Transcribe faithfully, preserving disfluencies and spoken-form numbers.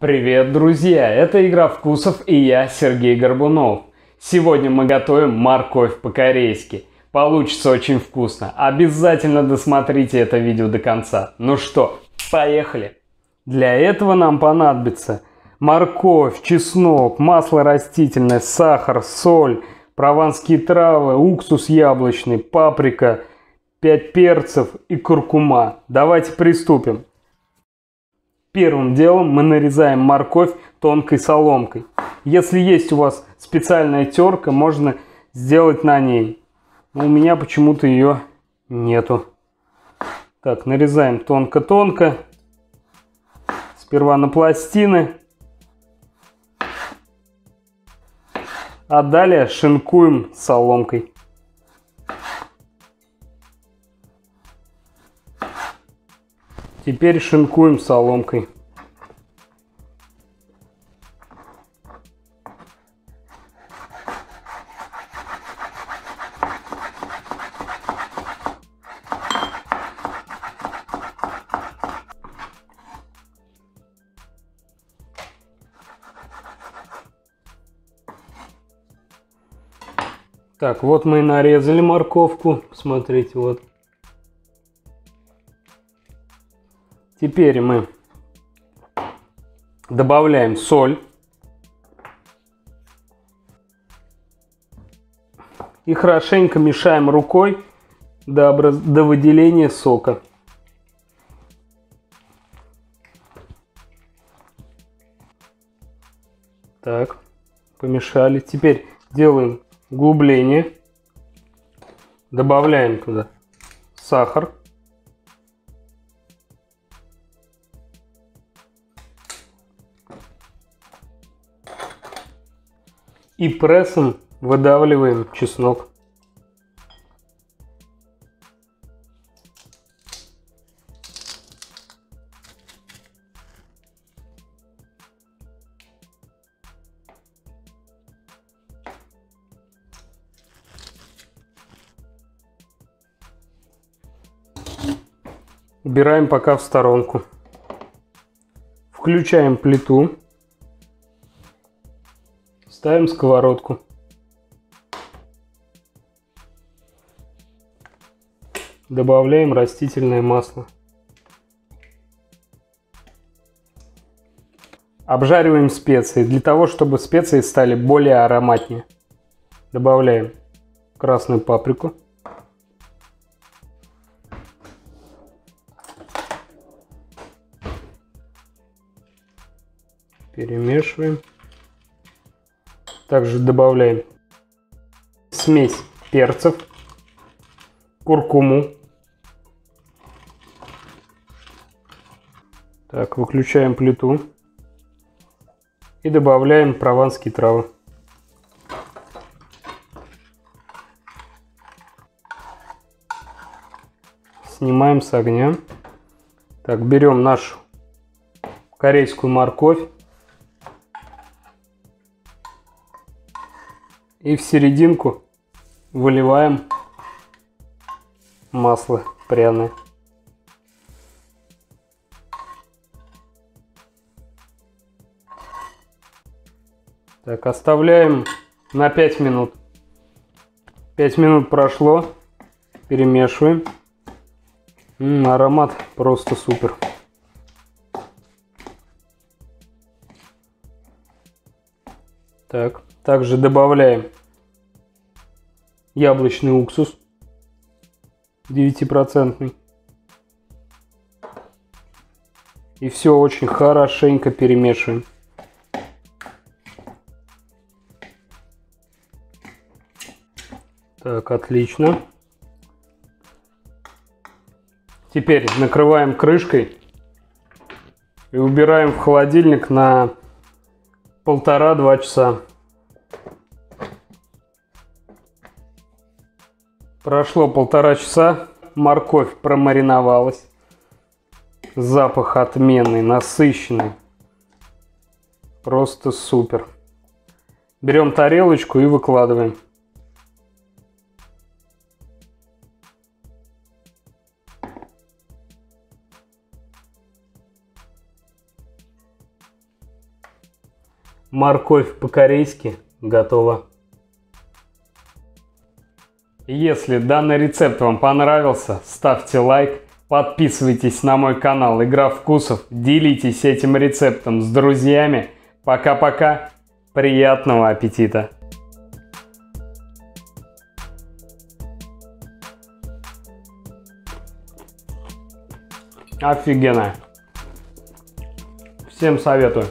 Привет, друзья! Это «Игра Вкусов» и я, Сергей Горбунов. Сегодня мы готовим морковь по-корейски. Получится очень вкусно. Обязательно досмотрите это видео до конца. Ну что, поехали! Для этого нам понадобится морковь, чеснок, масло растительное, сахар, соль, прованские травы, уксус яблочный, паприка, пять перцев и куркума. Давайте приступим. Первым делом мы нарезаем морковь тонкой соломкой. Если есть у вас специальная терка, можно сделать на ней. Но у меня почему-то ее нету. Так, нарезаем тонко-тонко. Сперва на пластины. А далее шинкуем соломкой. Теперь шинкуем соломкой. Так, вот мы и нарезали морковку. Смотрите, вот. Теперь мы добавляем соль и хорошенько мешаем рукой до, образ... до выделения сока. Так, помешали. Теперь делаем углубление, добавляем туда сахар. И прессом выдавливаем чеснок. Убираем пока в сторонку. Включаем плиту. Ставим сковородку. Добавляем растительное масло. Обжариваем специи. Для того, чтобы специи стали более ароматнее. Добавляем красную паприку. Перемешиваем. Также добавляем смесь перцев, куркуму. Так, выключаем плиту и добавляем прованские травы. Снимаем с огня. Так, берем нашу корейскую морковь. И в серединку выливаем масло пряное. Так, оставляем на пять минут. пять минут прошло. Перемешиваем. М-м, аромат просто супер. Так. Также добавляем яблочный уксус девять процентов. И все очень хорошенько перемешиваем. Так, отлично. Теперь накрываем крышкой и убираем в холодильник на полтора-два часа. Прошло полтора часа, морковь промариновалась. Запах отменный, насыщенный. Просто супер. Берем тарелочку и выкладываем. Морковь по-корейски готова. Если данный рецепт вам понравился, ставьте лайк, подписывайтесь на мой канал Игра Вкусов, делитесь этим рецептом с друзьями. Пока-пока, приятного аппетита! Офигенно! Всем советую!